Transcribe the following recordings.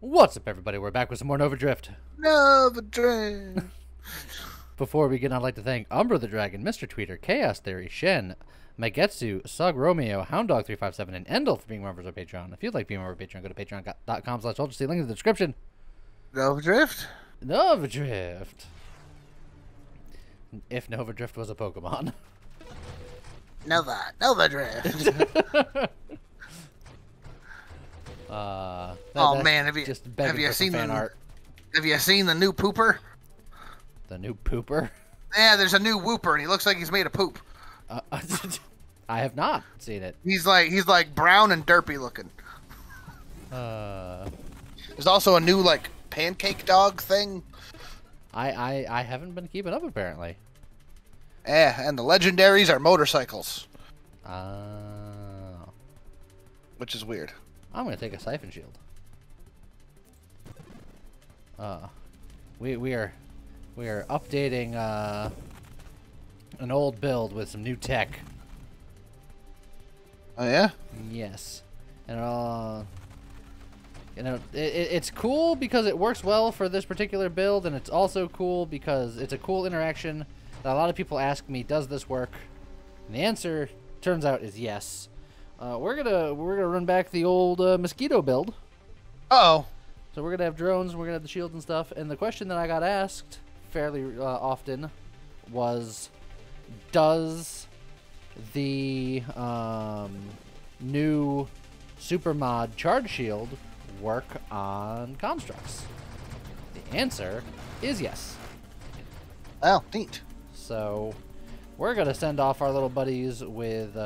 What's up, everybody? We're back with some more Nova Drift. Nova Drift. Before we get on, I'd like to thank Umbra the Dragon, Mr. Tweeter, Chaos Theory, Shen, Magetsu, Sug Romeo, Hounddog357, and Endel for being members of Patreon. If you'd like to be a member of Patreon, go to patreon.com/ultra. See link in the description. Nova Drift. Nova Drift. If Nova Drift was a Pokemon. Nova Drift. Oh man, have you seen fan art? Have you seen the new pooper? The new pooper? Yeah, there's a new whooper, and he looks like he's made of poop. I have not seen it. He's like brown and derpy looking. There's also a new like pancake dog thing. I haven't been keeping up apparently. Yeah, and the legendaries are motorcycles. Oh. Which is weird. I'm gonna take a siphon shield. We are updating an old build with some new tech. Oh yeah? Yes, and you know it's cool because it works well for this particular build, and it's also cool because it's a cool interaction that a lot of people ask me, does this work? And the answer turns out is yes. We're gonna run back the old mosquito build. Uh oh. So we're gonna have drones, and we're gonna have the shields and stuff. And the question that I got asked fairly often was, does the new super mod charge shield work on constructs? The answer is yes. Oh, neat. So we're gonna send off our little buddies with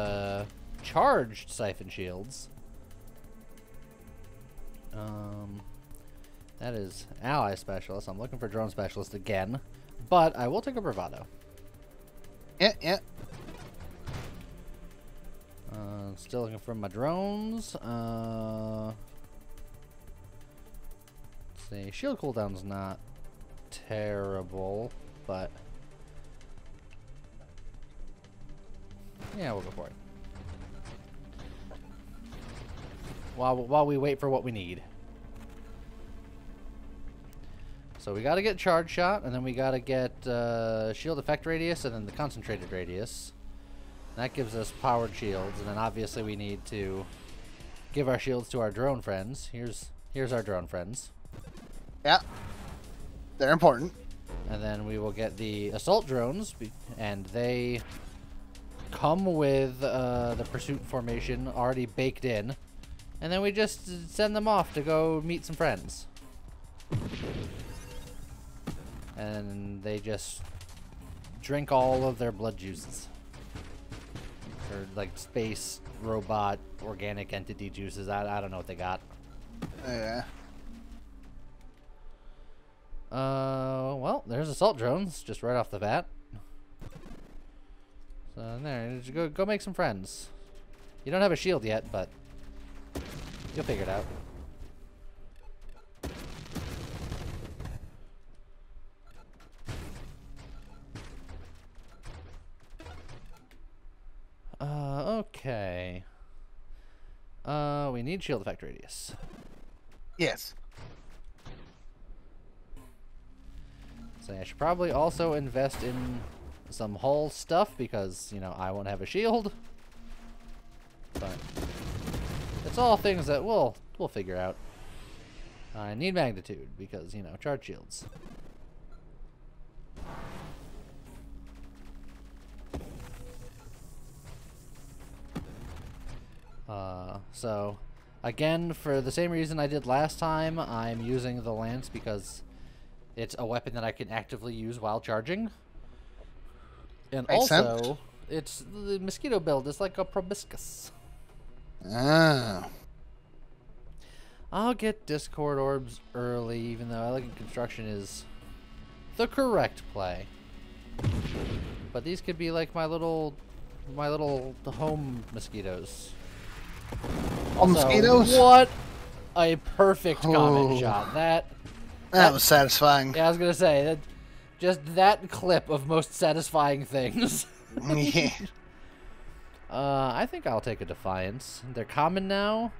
charged siphon shields. That is ally specialist. I'm looking for drone specialist again, but I will take a bravado. Yeah, yeah. Still looking for my drones. Let's see, shield cooldown's not terrible, but yeah, we'll go for it. While we wait for what we need. So we gotta get charge shot, and then we gotta get shield effect radius, and then the concentrated radius. And that gives us powered shields, and then obviously we need to give our shields to our drone friends. Here's our drone friends. Yeah, they're important. And then we will get the assault drones, and they come with the pursuit formation already baked in. And then we just send them off to go meet some friends. And they just drink all of their blood juices. Or like space, robot, organic entity juices. I don't know what they got. Yeah. Well, there's assault drones just right off the bat. So there, go make some friends. You don't have a shield yet, but you'll figure it out. Okay. We need shield effect radius. Yes. So I should probably also invest in some hull stuff because, you know, I won't have a shield. But it's all things that we'll figure out. I need magnitude because, you know, charge shields. So again, for the same reason I did last time, I'm using the lance because it's a weapon that I can actively use while charging. And also, it's the mosquito build. It's like a proboscis. Oh. I'll get Discord orbs early, even though I think construction is the correct play. But these could be like my little home mosquitoes. Home mosquitoes? What a perfect comment shot! That was satisfying. Yeah, I was gonna say that. Just that clip of most satisfying things. Yeah. I think I'll take a Defiance. They're common now,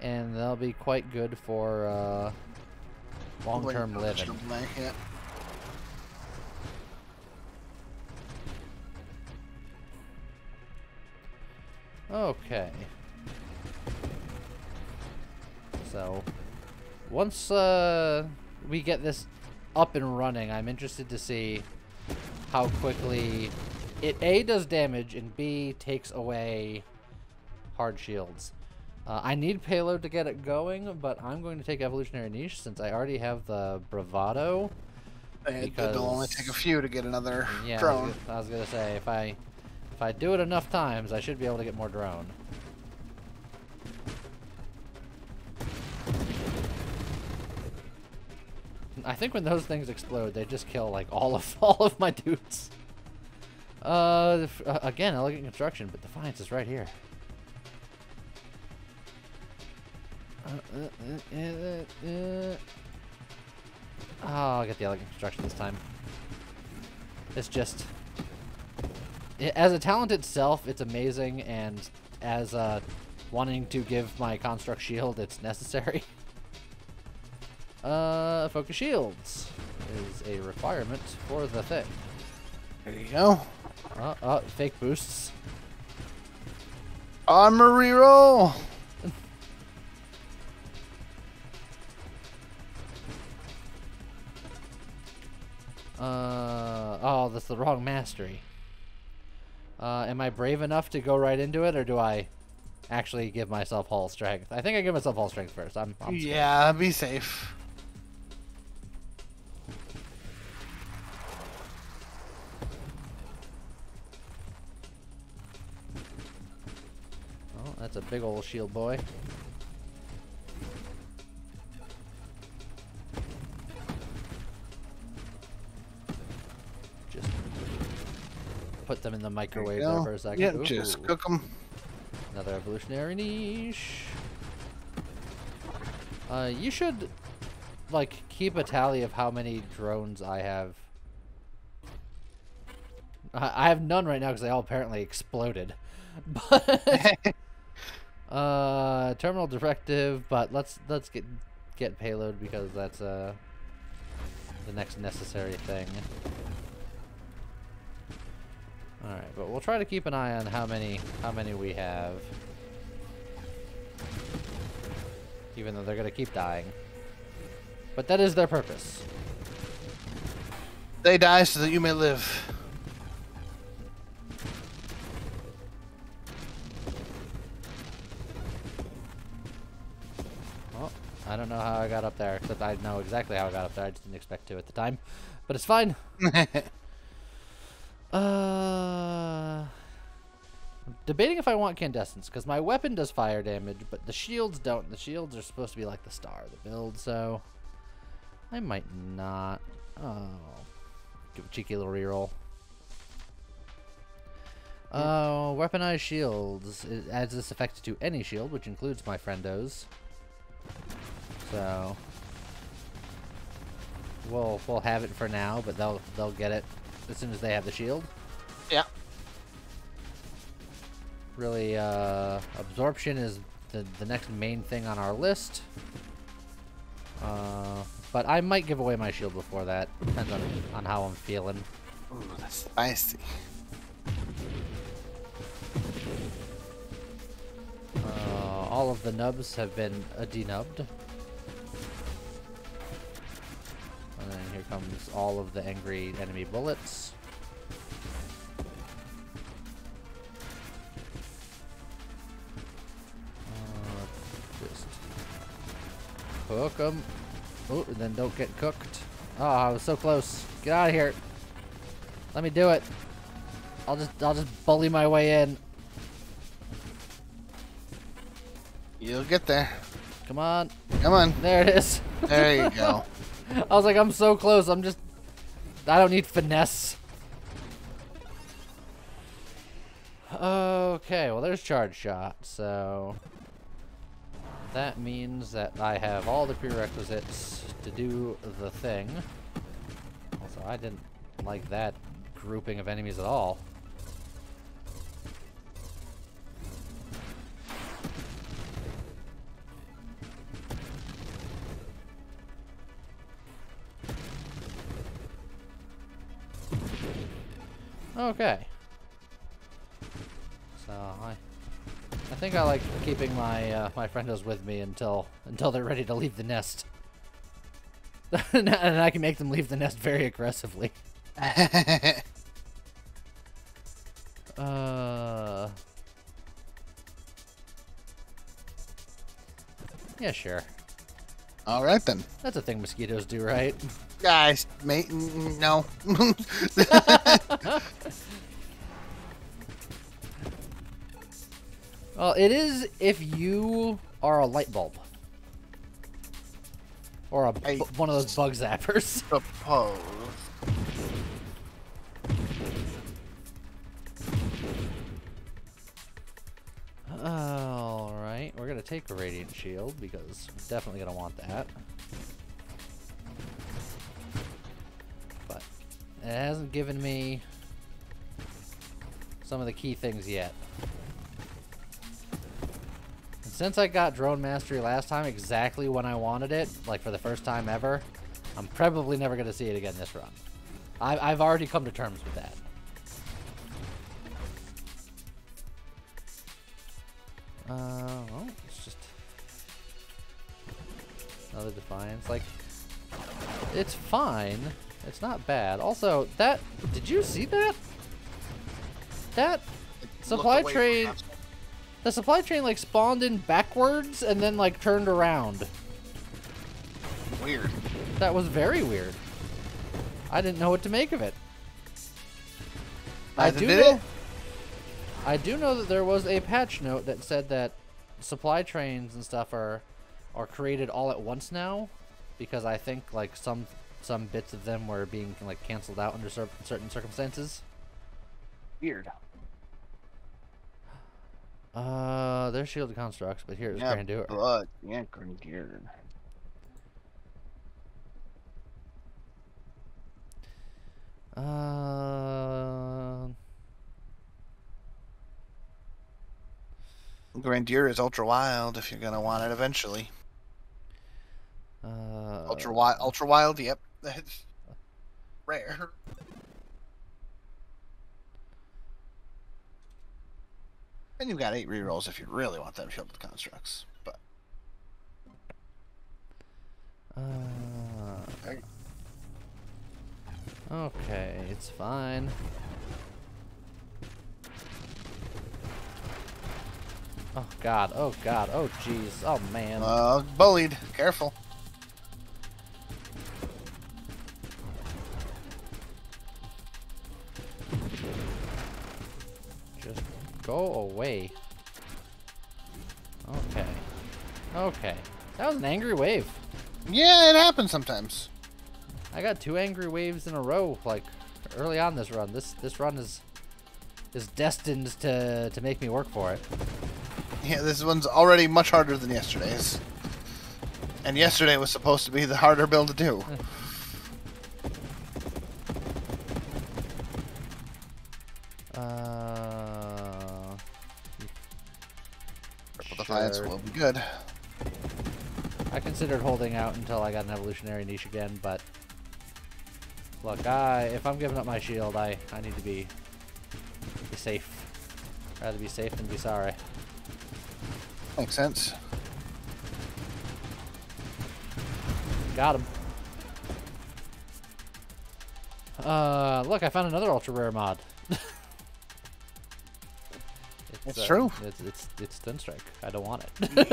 and they'll be quite good for Long-term living. Yeah. Okay. So, once we get this up and running, I'm interested to see how quickly it A, does damage, and B, takes away hard shields. I need payload to get it going, but I'm going to take evolutionary niche since I already have the bravado. It'll only take a few to get another drone. I was gonna say if I do it enough times, I should be able to get more drone. I think when those things explode, they just kill like all of my dudes. Again, elegant construction, but Defiance is right here. Oh, I'll get the elegant construction this time. It's just... as a talent itself, it's amazing, and as wanting to give my construct shield, it's necessary. Focus shields is a requirement for the thing. There you go. Fake boosts. Armor reroll! Oh, that's the wrong mastery. Am I brave enough to go right into it, or do I actually give myself hull strength? I think I give myself hull strength first. I'm yeah, be safe. Oh, that's a big old shield boy. Put them in the microwave there for a second. Yeah, just cook them. Another evolutionary niche. You should, like, keep a tally of how many drones I have. I have none right now because they all apparently exploded. But terminal directive. But let's get payload because that's the next necessary thing. Alright, but we'll try to keep an eye on how many we have. Even though they're gonna keep dying. But that is their purpose. They die so that you may live. Well, I don't know how I got up there, except I know exactly how I got up there. I just didn't expect to at the time. But it's fine. I'm debating if I want candescence because my weapon does fire damage, but the shields don't. The shields are supposed to be like the star of the build, so I might not. Oh, give a cheeky little reroll. Oh, weaponized shields. It adds this effect to any shield, which includes my friendos. So we'll have it for now, but they'll get it as soon as they have the shield. Yeah. Really, absorption is the next main thing on our list. But I might give away my shield before that. Depends on how I'm feeling. Ooh, that's spicy. All of the nubs have been denubbed. And then here comes all of the angry enemy bullets. Just cook them. Oh, and then don't get cooked. Oh, I was so close. Get out of here. Let me do it. I'll just bully my way in. You'll get there. Come on. Come on. There it is. There you go. I was like, I'm so close, I don't need finesse. Okay, well there's charge shot, so that means that I have all the prerequisites to do the thing. Also, I didn't like that grouping of enemies at all. Okay. So I think I like keeping my my friendos with me until they're ready to leave the nest. And I can make them leave the nest very aggressively. Yeah, sure. All right then. That's a thing mosquitoes do, right? Guys, mate, no. Well, it is if you are a light bulb. Or a one of those bug zappers. Suppose. All right, we're gonna take a radiant shield because we're definitely gonna want that. But it hasn't given me some of the key things yet. Since I got Drone Mastery last time exactly when I wanted it, like for the first time ever, I'm probably never going to see it again this run. I've already come to terms with that. Well, it's just another Defiance. Like, it's fine. It's not bad. Also, that, did you see that? That supply train... The supply train, like, spawned in backwards and then, like, turned around. Weird. That was very weird. I didn't know what to make of it. I do know that there was a patch note that said that supply trains and stuff are created all at once now, because I think, like, some bits of them were being, like, canceled out under certain circumstances. Weird. They're shielded constructs, but here's Grandeur. Blood. Yeah, Grandeur. Grandeur is ultra wild if you're gonna want it eventually. Ultra wild. Yep, that's rare. And you've got 8 rerolls if you really want them shielded constructs, but. Okay, it's fine. Oh god! Oh god! Oh jeez! Oh man! Bullied. Careful. Go away. Okay. Okay. That was an angry wave. Yeah, it happens sometimes. I got 2 angry waves in a row, like, early on this run. This run is destined to make me work for it. Yeah, this one's already much harder than yesterday's. And yesterday was supposed to be the harder build to do. Sure. Will be good. I considered holding out until I got an evolutionary niche again, but look, if I'm giving up my shield, I need to be safe. Rather be safe than be sorry. Makes sense. Got him. Look, I found another ultra rare mod. It's true. It's Stun Strike. I don't want it.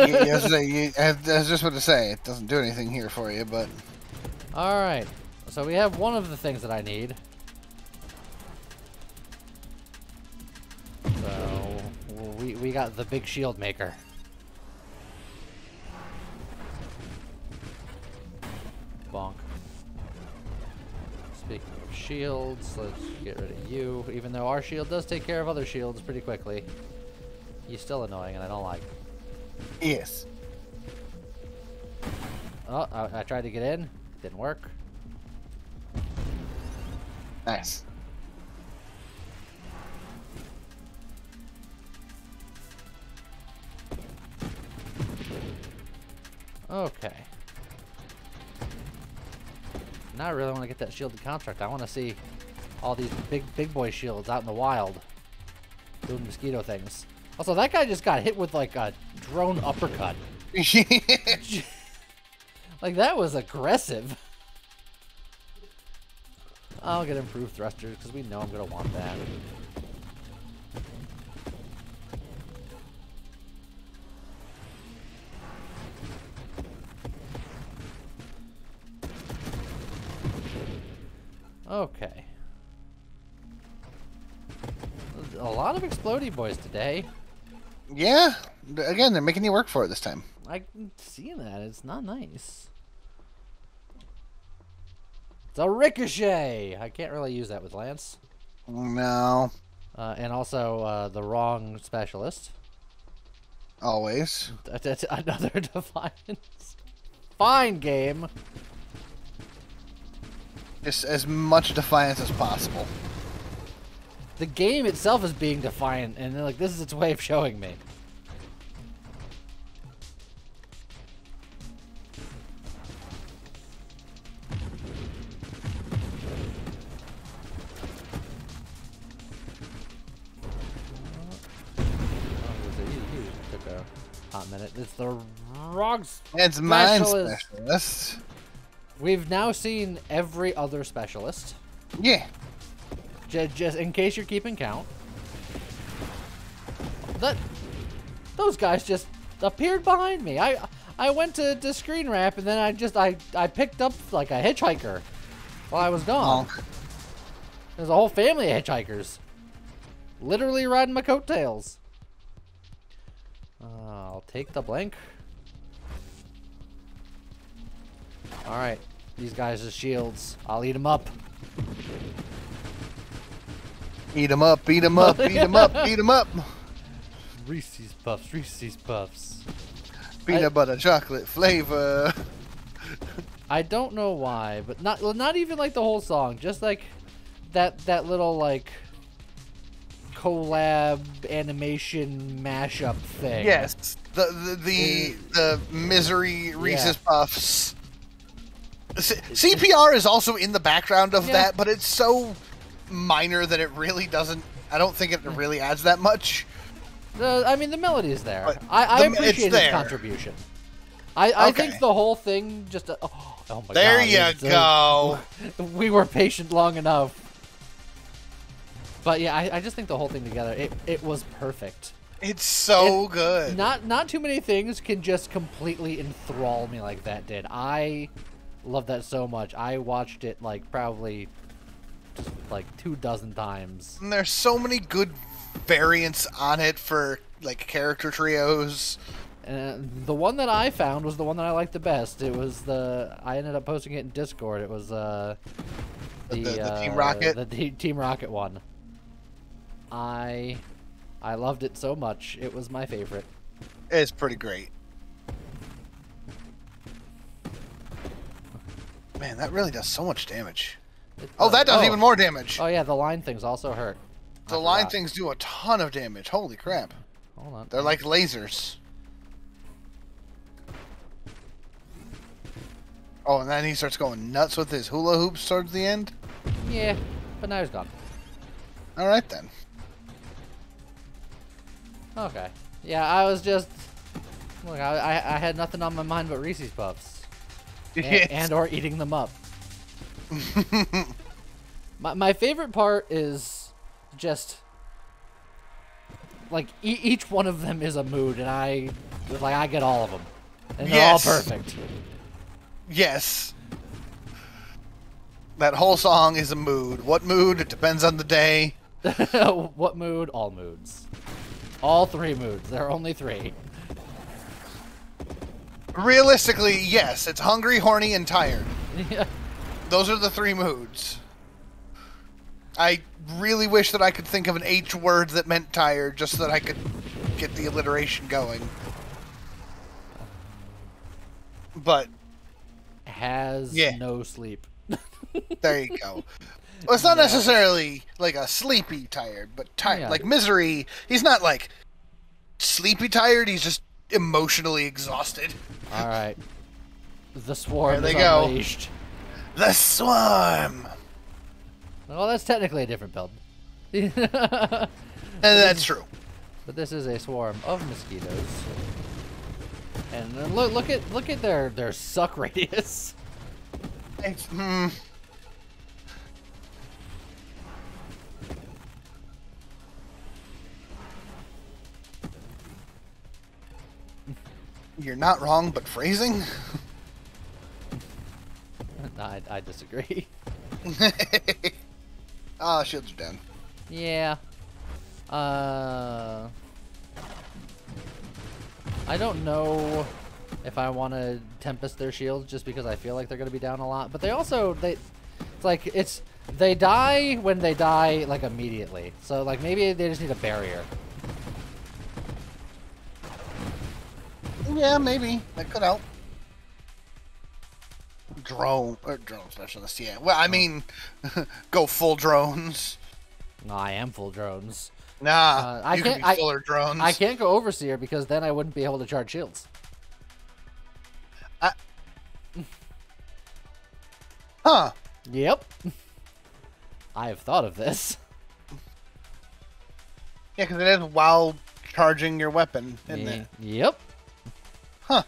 I was just about to say, it doesn't do anything here for you, but... Alright. So we have one of the things that I need. So, we got the big shield maker. Bonk. Speaking of shields, let's get rid of you. Even though our shield does take care of other shields pretty quickly. He's still annoying, and I don't like him. Yes. Oh, I tried to get in. It didn't work. Nice. Okay. Now I really want to get that shielded construct. I want to see all these big boy shields out in the wild, doing mosquito things. Also, that guy just got hit with like a drone uppercut. Like that was aggressive. I'll get improved thrusters because we know I'm gonna want that. Okay. A lot of explodey boys today. Yeah. Again, they're making you work for it this time. I can see that. It's not nice. It's a ricochet! I can't really use that with Lance. No. And also the wrong specialist. Always. That's another defiance. Fine game. Just as much defiance as possible. The game itself is being defiant, and they're like, this is its way of showing me. Oh, took a hot minute. It's the wrong specialist. It's mine specialist. We've now seen every other specialist. Yeah. Just in case you're keeping count. Those guys just appeared behind me. I went to screen wrap and then I picked up like a hitchhiker while I was gone. Oh. There's a whole family of hitchhikers. Literally riding my coattails. I'll take the blank. Alright, these guys are shields. I'll eat them up. Eat them up, eat them up, eat them up, eat them up. Reese's Puffs, Reese's Puffs. Peanut butter chocolate flavor. I don't know why, but not even like the whole song. Just like that little like collab animation mashup thing. Yes, the Misery Reese's Puffs. CPR is also in the background of that, but it's so minor that it really doesn't... I don't think it really adds that much. I mean, the melody is there. I appreciate its contribution. I think the whole thing just... Oh my there God. There you go. We were patient long enough. But yeah, I just think the whole thing together, it was perfect. It's so good. Not too many things can just completely enthrall me like that did. I... love that so much. I watched it like probably just like 24 times. And there's so many good variants on it for like character trios. The one that I found was the one that I liked the best. It was I ended up posting it in Discord. It was the Team Rocket. The Team Rocket one. I loved it so much. It was my favorite. It's pretty great. Man, that really does so much damage. Oh, that does even more damage. Oh, yeah, the line things also hurt. The line things do a ton of damage. Holy crap. Hold on. They're like lasers. Oh, and then he starts going nuts with his hula hoops towards the end? Yeah, but now he's gone. All right, then. Okay. Yeah, I was just... Look, I had nothing on my mind but Reese's Puffs. And or eating them up. my favorite part is just like each one of them is a mood, and I get all of them, and they're all perfect. Yes. That whole song is a mood. What mood? It depends on the day. What mood? All moods. All three moods. There are only three. Realistically, yes. It's hungry, horny, and tired. Yeah. Those are the three moods. I really wish that I could think of an H word that meant tired, just so that I could get the alliteration going. But... has no sleep. There you go. Well, it's not necessarily, like, a sleepy tired, but tired. Yeah. Like, Misery, he's not, like, sleepy tired, he's just emotionally exhausted. All right, the swarm is unleashed. The swarm. Well, that's technically a different build. And that's true. But this is a swarm of mosquitoes. And then look at their suck radius. You're not wrong, but phrasing? No, I disagree. Ah, shields are down. Yeah. I don't know if I want to Tempest their shields just because I feel like they're going to be down a lot. But they also, they die when they die, like, immediately. So, like, maybe they just need a barrier. Yeah, maybe. That could help. Drone, or drone specialist, yeah. Well, I mean, go full drones. No, I am full drones. Nah, I can't be fuller drones. I can't go overseer because then I wouldn't be able to charge shields. Huh. Yep. I have thought of this. Yeah, because it is while charging your weapon, isn't it? Yep. Huh.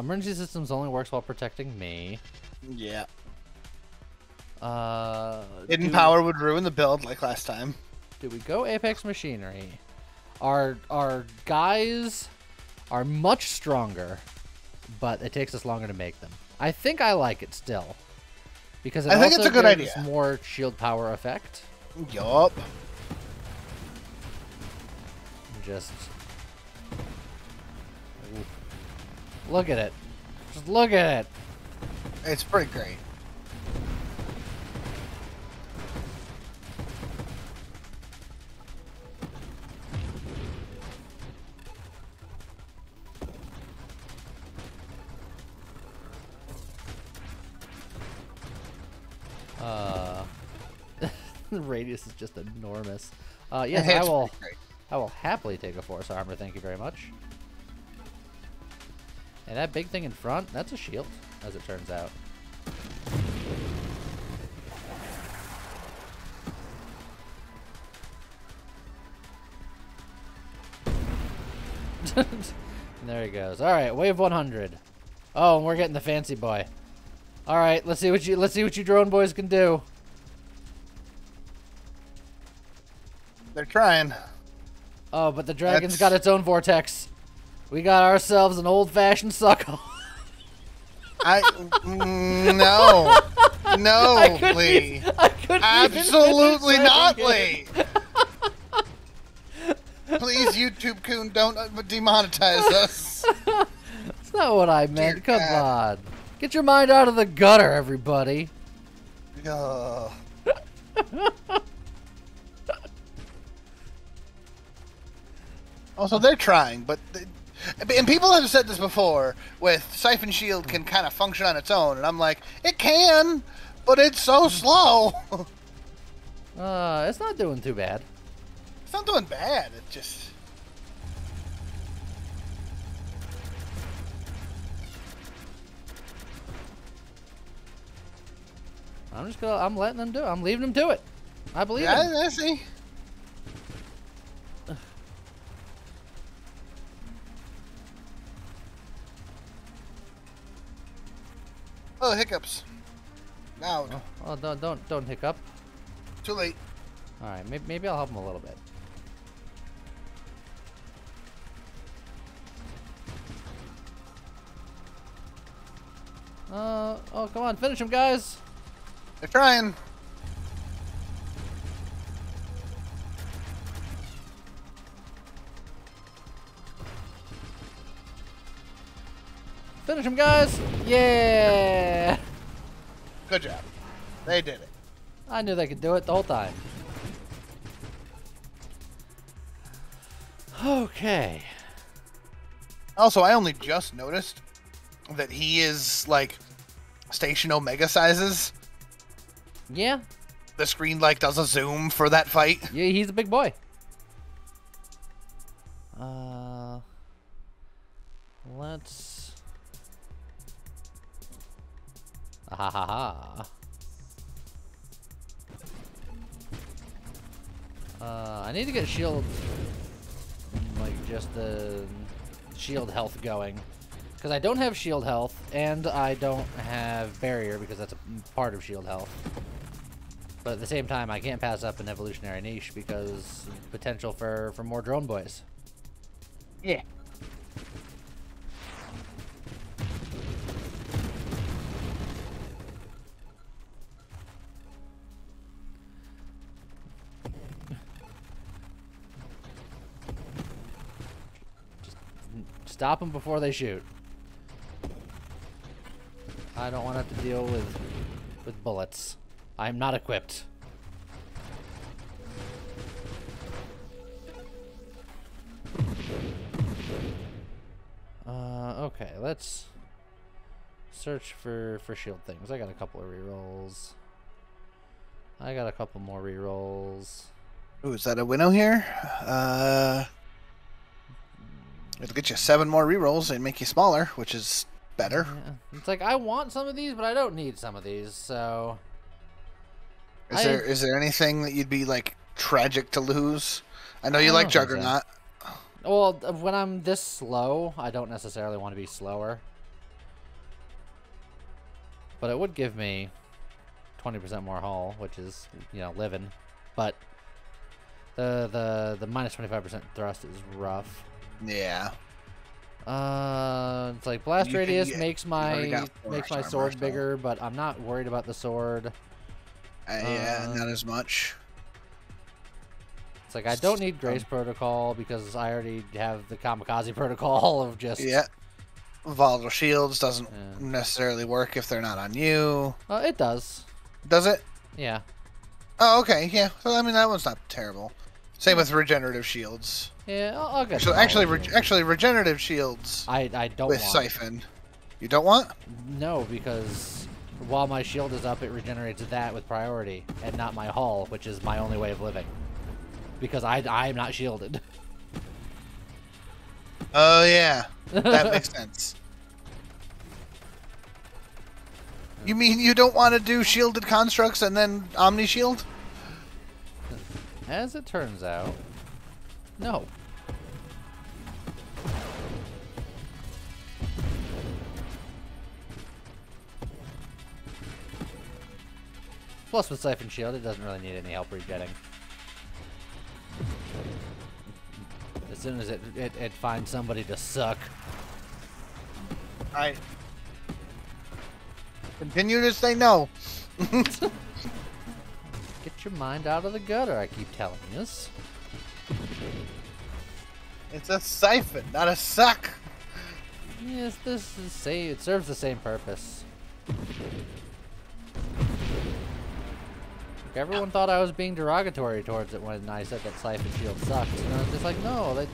Emergency systems only works while protecting me. Yeah. Hidden power would ruin the build like last time. Do we go Apex Machinery? Our guys are much stronger, but it takes us longer to make them. I think I like it still. Because I think it's a good idea. More shield power effect. Yup. Just look at it. Just look at it. It's pretty great. The radius is just enormous. Yes, I will happily take a force armor, thank you very much. And that big thing in front, that's a shield, as it turns out. There he goes. All right, wave 100. Oh, and we're getting the fancy boy. All right, let's see what you drone boys can do. They're trying. Oh, but the dragon's got its own vortex. We got ourselves an old-fashioned suckle. No. No, Lee. Absolutely not, Lee. Please, YouTube-coon, don't demonetize us. That's not what I meant. Dear Come God. On. Get your mind out of the gutter, everybody. No. Also, they're trying, but... And people have said this before, with Siphon Shield can kind of function on its own, and I'm like, it can, but it's so slow. It's not doing too bad. It's not doing bad, it just... I'm letting them do it. I'm leaving them do it. I believe it. Yeah, I see. Oh, hiccups! Loud. Oh, don't hiccup. Too late. All right, maybe I'll help him a little bit. Oh, come on, finish him, guys! They're trying. Finish him, guys! Yeah! Good job. They did it. I knew they could do it the whole time. Okay. Also, I only just noticed that he is, like, Station Omega sizes. Yeah. The screen, like, does a zoom for that fight. Yeah, he's a big boy. Let's... Ha ha ha. I need to get shield, like just the shield health going, because I don't have shield health and I don't have barrier because that's a part of shield health. But at the same time, I can't pass up an evolutionary niche because potential for more drone boys. Yeah. Just stop them before they shoot. I don't want to have to deal with bullets. I'm not equipped. Okay, let's search for shield things. I got a couple of rerolls. I got a couple more rerolls. Ooh, is that a winnow here? It'll get you 7 more rerolls and make you smaller, which is better. Yeah. It's like I want some of these, but I don't need some of these, so. Is there anything that you'd be like tragic to lose? I know you like Juggernaut. Well, when I'm this slow, I don't necessarily want to be slower. But it would give me 20% more haul, which is, you know, living. But the minus 25% thrust is rough. Yeah. It's like blast radius makes my sword bigger, but I'm not worried about the sword. Yeah, not as much. It's like I don't need Grace Protocol because I already have the Kamikaze Protocol of just... Yeah. Volatile Shields doesn't necessarily work if they're not on you. It does. Does it? Yeah. Oh, okay. Yeah. Well, I mean, that one's not terrible. Same with Regenerative Shields. Yeah, I'll get that. Actually, Regenerative Shields... I don't want. With Siphon. You don't want? No, because... While my shield is up, it regenerates that with priority, and not my hull, which is my only way of living. Because I'm not shielded. Oh, yeah. That makes sense. You mean you don't want to do shielded constructs and then omni-shield? As it turns out, no. Plus, with Siphon Shield, it doesn't really need any help regetting. As soon as it finds somebody to suck. Alright. Continue to say no. Get your mind out of the gutter, I keep telling you. It's a siphon, not a suck. Yes, this is same. It serves the same purpose. Everyone thought I was being derogatory towards it when I said that Siphon Shield sucks. And I was just like, no, they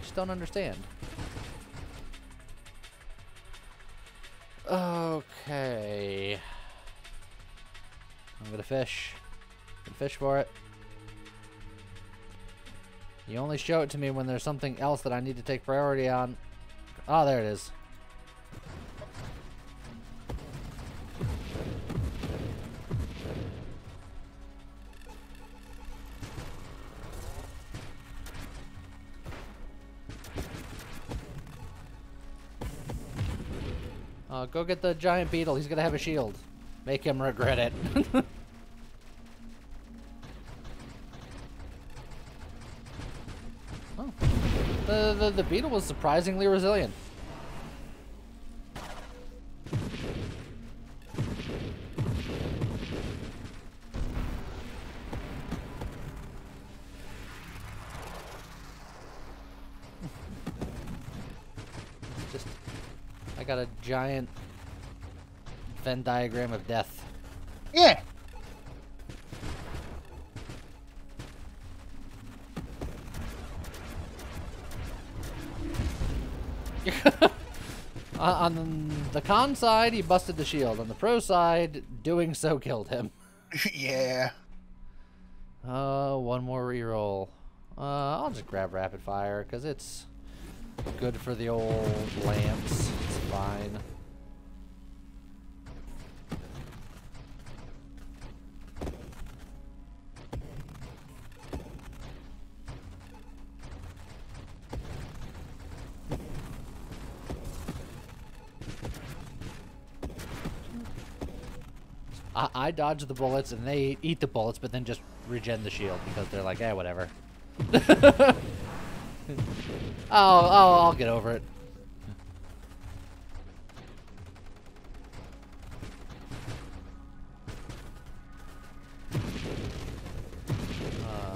just don't understand. Okay. I'm gonna fish. I'm gonna fish for it. You only show it to me when there's something else that I need to take priority on. Oh, there it is. Go get the giant beetle. He's gonna have a shield. Make him regret it. Oh. The beetle was surprisingly resilient. I got a giant Venn diagram of death. Yeah. On the con side, he busted the shield. On the pro side, doing so killed him. Yeah. One more reroll. I'll just grab rapid fire because it's good for the old lamps. Fine. I dodge the bullets and they eat the bullets, but then just regen the shield because they're like, eh, whatever. Oh, I'll get over it.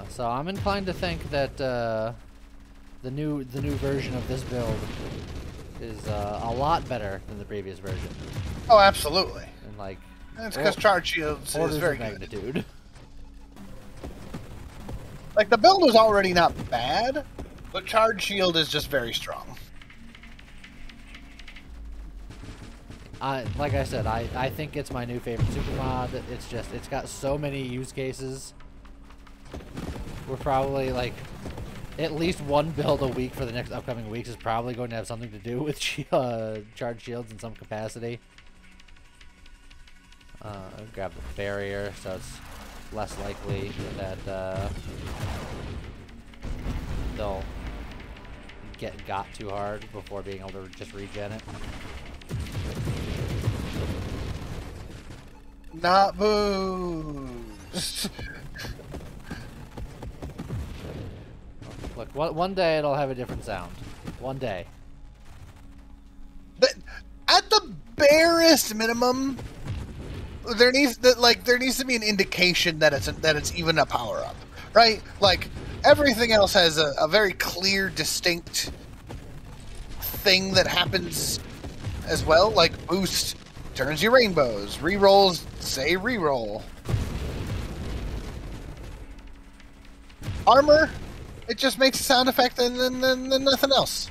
So I'm inclined to think that the new version of this build is a lot better than the previous version. Oh, absolutely. And like, and it's because charge shields is very magnitude. Good. Like, the build was already not bad, but charge shield is just very strong. Like I said, I think it's my new favorite super mod. It's just, it's got so many use cases. We're probably like at least one build a week for the next upcoming weeks is probably going to have something to do with charge shields in some capacity. Grab the barrier, so it's less likely that they'll get got too hard before being able to just regen it. Not boost. Look, one day it'll have a different sound. One day. At the barest minimum, there needs to be an indication that it's even a power up, right? Like, everything else has a very clear, distinct thing that happens as well. Like boost turns your rainbows, rerolls say reroll, armor. It just makes a sound effect and then nothing else.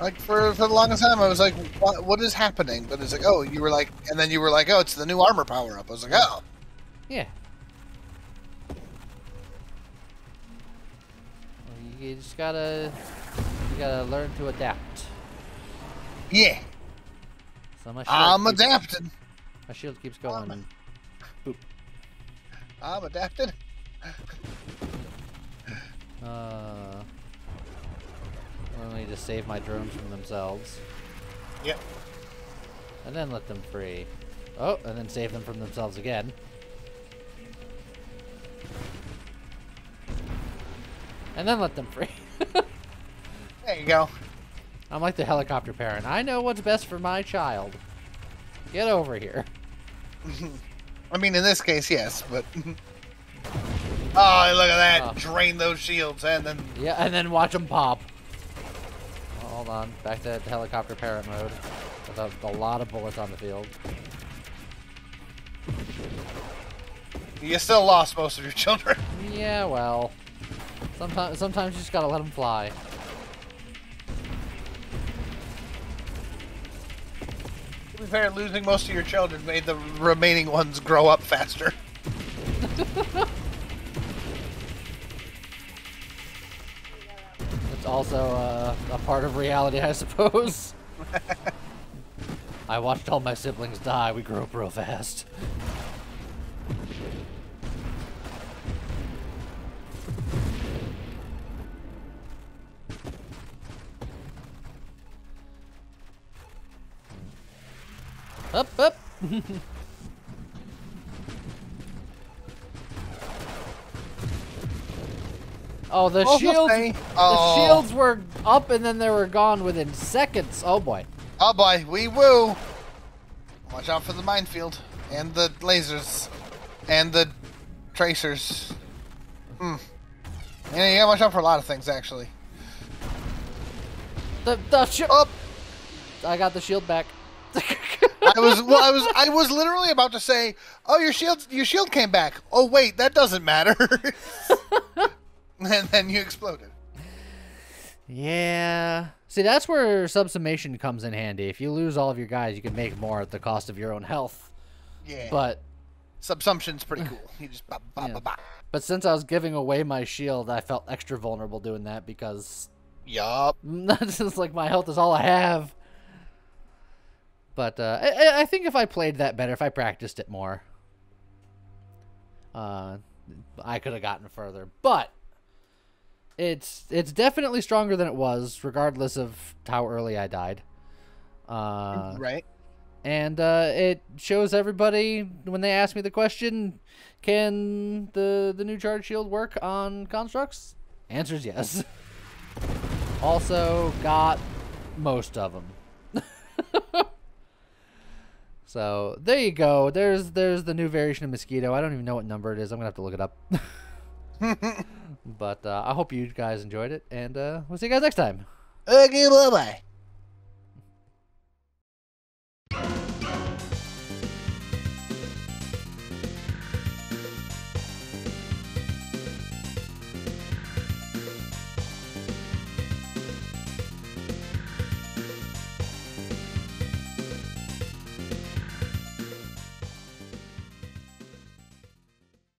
Like, for the longest time, I was like, what is happening? But it's like, oh, you were like, and then you were like, oh, it's the new armor power-up. I was like, oh. Yeah. Well, you just gotta learn to adapt. Yeah. So my shield adapting. My shield keeps going. Boop. I'm adapting. I need to save my drones from themselves. Yep. And then let them free. Oh, and then save them from themselves again. And then let them free. There you go. I'm like the helicopter parent. I know what's best for my child. Get over here. I mean, in this case, yes, but... Oh, look at that! Oh. Drain those shields, and then... Yeah, and then watch them pop. Oh, hold on. Back to helicopter parrot mode. With a lot of bullets on the field. You still lost most of your children. Yeah, well... Sometimes you just gotta let them fly. To be fair, losing most of your children made the remaining ones grow up faster. Also a part of reality, I suppose. I watched all my siblings die. We grew up real fast. Up, up. Oh, the shields were up and then they were gone within seconds. Oh boy. Oh boy, wee woo. Watch out for the minefield and the lasers and the tracers. Hmm. Yeah, you gotta watch out for a lot of things actually. The shield. Oh. I got the shield back. I was literally about to say, oh, your shield came back. Oh wait, that doesn't matter. And then you exploded. Yeah. See, that's where subsummation comes in handy. If you lose all of your guys, you can make more at the cost of your own health. Yeah. But subsumption's pretty cool. You just bop, bop, yeah. Bop, bop. But since I was giving away my shield, I felt extra vulnerable doing that because... Yup. It's like my health is all I have. But I think if I played that better, if I practiced it more, I could have gotten further. But... It's definitely stronger than it was, regardless of how early I died. Right. And it shows everybody, when they ask me the question, can the new charge shield work on constructs? Answer's yes. Also got most of them. So there you go. There's the new variation of Mosquito. I don't even know what number it is. I'm gonna have to look it up. But I hope you guys enjoyed it, and we'll see you guys next time. Okay, bye-bye.